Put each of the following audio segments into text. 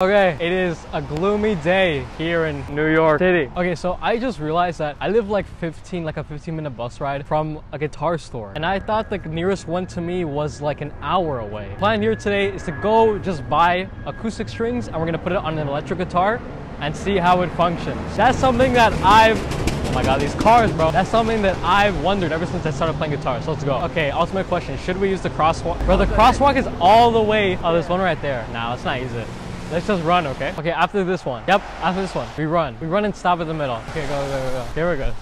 Okay, it is a gloomy day here in New York City. Okay, so I just realized that I live like a 15-minute bus ride from a guitar store, and I thought the nearest one to me was like an hour away. The plan here today is to go just buy acoustic strings, and we're gonna put it on an electric guitar and see how it functions. That's something that oh my god, these cars, bro. That's something that I've wondered ever since I started playing guitar, so let's go. Okay, ultimate question, should we use the crosswalk? Bro, the crosswalk is all the way. Oh, there's one right there. Nah, let's not use it. Let's just run, okay? Okay, after this one. Yep, after this one. We run. We run and stop in the middle. Okay, go, go, go, go. Here we go.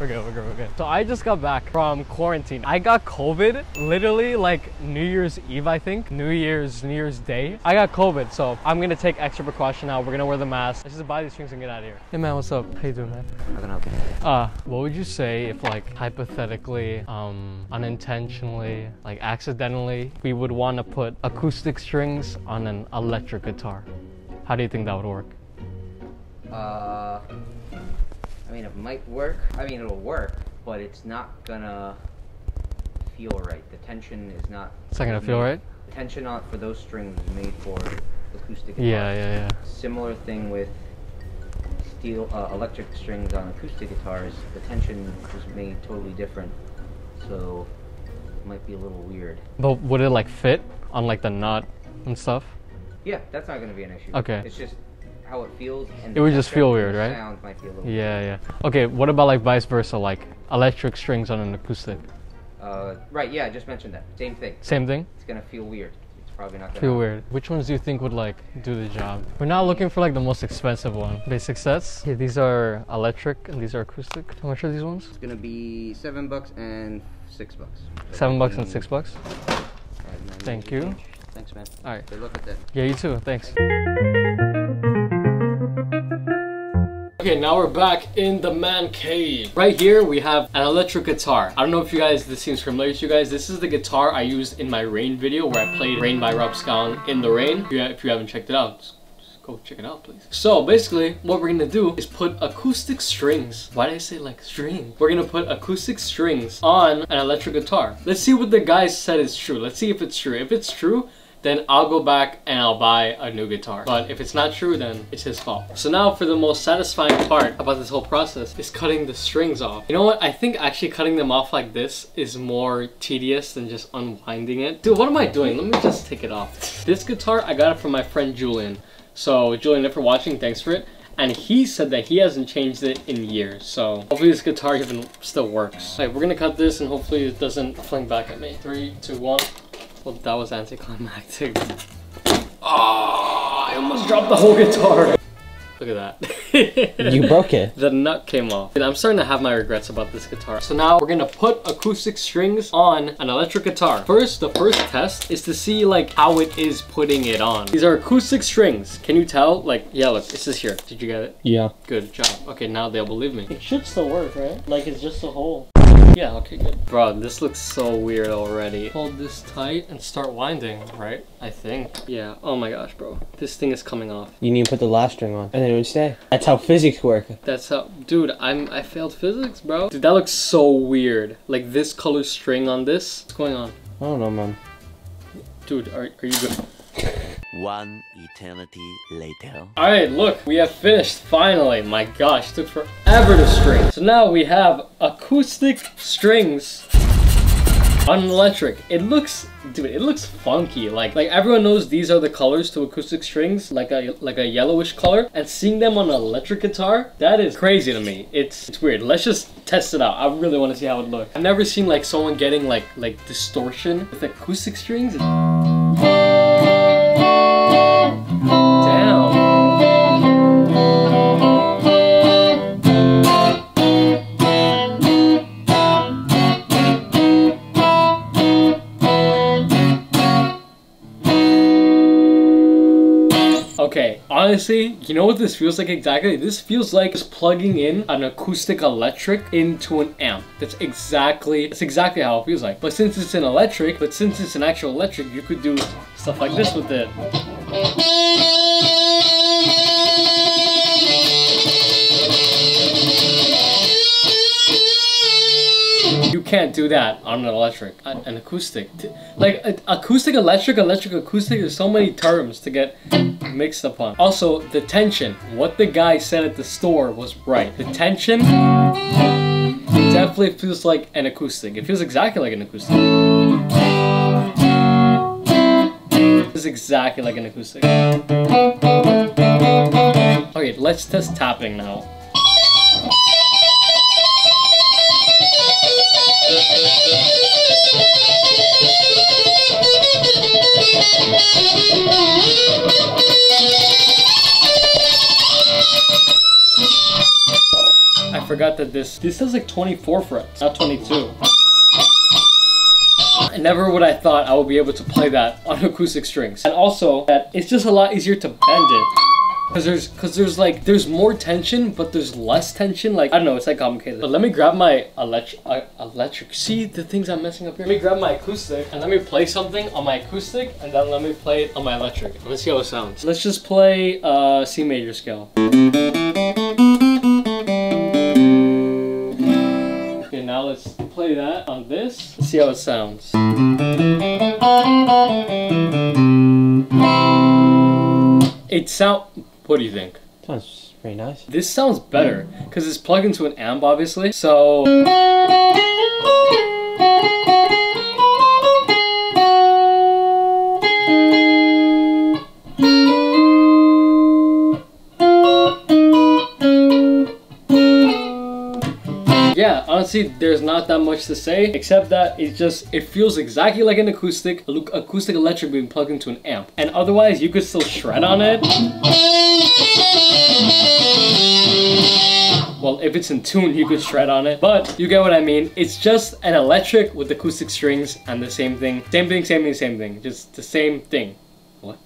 We're good, we're good, we're good. So I just got back from quarantine. I got COVID literally like New Year's Eve, I think. New Year's Day. I got COVID, so I'm gonna take extra precaution now. We're gonna wear the mask. Let's just buy these strings and get out of here. Hey man, what's up? How you doing, man? How can I help you? What would you say if like hypothetically, unintentionally, like accidentally, we would wanna put acoustic strings on an electric guitar? How do you think that would work? I mean, it might work. I mean, it'll work, but it's not gonna feel right. The tension is not... It's not gonna feel right? The tension for those strings is made for acoustic guitars. Yeah, yeah, yeah. Similar thing with steel, electric strings on acoustic guitars. The tension is made totally different, so it might be a little weird. But would it like fit on like the nut and stuff? Yeah, that's not gonna be an issue. Okay. It's just how it feels, and it would just feel weird, right? Sound might be a little weird. Yeah. Okay, what about like vice versa, like electric strings on an acoustic? Right, yeah, I just mentioned that. Same thing. Same thing? It's gonna feel weird. It's probably not gonna feel weird. Which ones do you think would like do the job? We're not looking for like the most expensive one. Basic sets. Okay, these are electric and these are acoustic. How much are these ones? It's gonna be $7 and $6. $7 and $6? Thank you. Thanks, man. All right. Good luck with that. Yeah, you too. Thanks. Okay, now we're back in the man cave. Right here, we have an electric guitar. I don't know if you guys, this seems familiar to you guys. This is the guitar I used in my Rain video where I played Rain by Rob Scallon in the rain. If you haven't checked it out, just go check it out, please. So basically, what we're gonna do is put acoustic strings. Why did I say like string? We're gonna put acoustic strings on an electric guitar. Let's see what the guy said is true. Let's see if it's true. If it's true, then I'll go back and I'll buy a new guitar. But if it's not true, then it's his fault. So now for the most satisfying part about this whole process is cutting the strings off. You know what? I think actually cutting them off like this is more tedious than just unwinding it. Dude, what am I doing? Let me just take it off. This guitar, I got it from my friend Julian. So Julian, if you're watching, thanks for it. And he said that he hasn't changed it in years. So hopefully this guitar even still works. All right, we're gonna cut this and hopefully it doesn't fling back at me. 3, 2, 1. Well, that was anticlimactic. Oh, I almost dropped the whole guitar. Look at that. You broke it. The nut came off. And I'm starting to have my regrets about this guitar. So now we're gonna put acoustic strings on an electric guitar. First, the first test is to see like how it is putting it on. These are acoustic strings. Can you tell? Like, yeah, look, it's this here. Did you get it? Yeah. Good job. Okay, now they'll believe me. It should still work, right? Like it's just a hole. Yeah, okay, good. Bro, this looks so weird already. Hold this tight and start winding, right? I think. Yeah, oh my gosh, bro. This thing is coming off. You need to put the last string on, and then it would stay. That's how physics work. That's how, dude, I failed physics, bro. Dude, that looks so weird. Like this color string on this. What's going on? I don't know, man. Dude, are you good? 1 eternity later. All right, look, we have finished finally. My gosh, it took forever to string. So now we have acoustic strings on electric. It looks, dude, it looks funky. Like everyone knows these are the colors to acoustic strings, like a yellowish color. And seeing them on an electric guitar, that is crazy to me. It's weird. Let's just test it out. I really want to see how it looks. I've never seen like someone getting like distortion with acoustic strings. Okay, honestly, you know what this feels like exactly? This feels like just plugging in an acoustic electric into an amp. That's exactly how it feels like. But since it's an electric, you could do stuff like this with it. You can't do that on an electric, an acoustic. Like acoustic, electric, electric, acoustic, there's so many terms to get mixed up on. Also, the tension. What the guy said at the store was right. The tension definitely feels like an acoustic. It feels exactly like an acoustic. It feels exactly like an acoustic. Okay, let's test tapping now. I forgot that this has like 24 frets, not 22. Never would I thought I would be able to play that on acoustic strings. And also that it's just a lot easier to bend it. Cause there's like, there's more tension, but there's less tension. Like, I don't know, it's like complicated. But let me grab my electric, see the things I'm messing up here? Let me grab my acoustic and let me play something on my acoustic and then let me play it on my electric. Let's see how it sounds. Let's just play C major scale. Okay, now let's play that on this. Let's see how it sounds. What do you think? Sounds pretty nice. This sounds better because it's plugged into an amp, obviously. So yeah, honestly, there's not that much to say except that it's just, it feels exactly like an acoustic electric being plugged into an amp. And otherwise, you could still shred on it. Well, if it's in tune, you could shred on it, but you get what I mean. It's just an electric with acoustic strings and the same thing. Same thing, same thing, same thing. Just the same thing. What?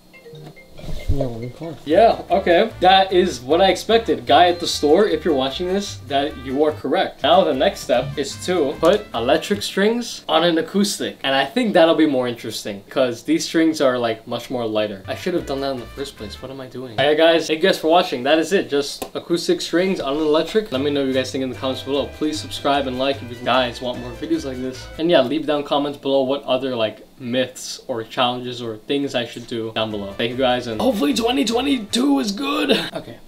Yeah, okay. That is what I expected. Guy at the store, if you're watching this, that you are correct. Now the next step is to put electric strings on an acoustic. And I think that'll be more interesting because these strings are like much more lighter. I should have done that in the first place. What am I doing? Alright guys, thank you guys for watching. That is it. Just acoustic strings on an electric. Let me know what you guys think in the comments below. Please subscribe and like if you guys want more videos like this. And yeah, leave down comments below what other like myths or challenges or things I should do down below. Thank you guys and hopefully 2022 is good. Okay.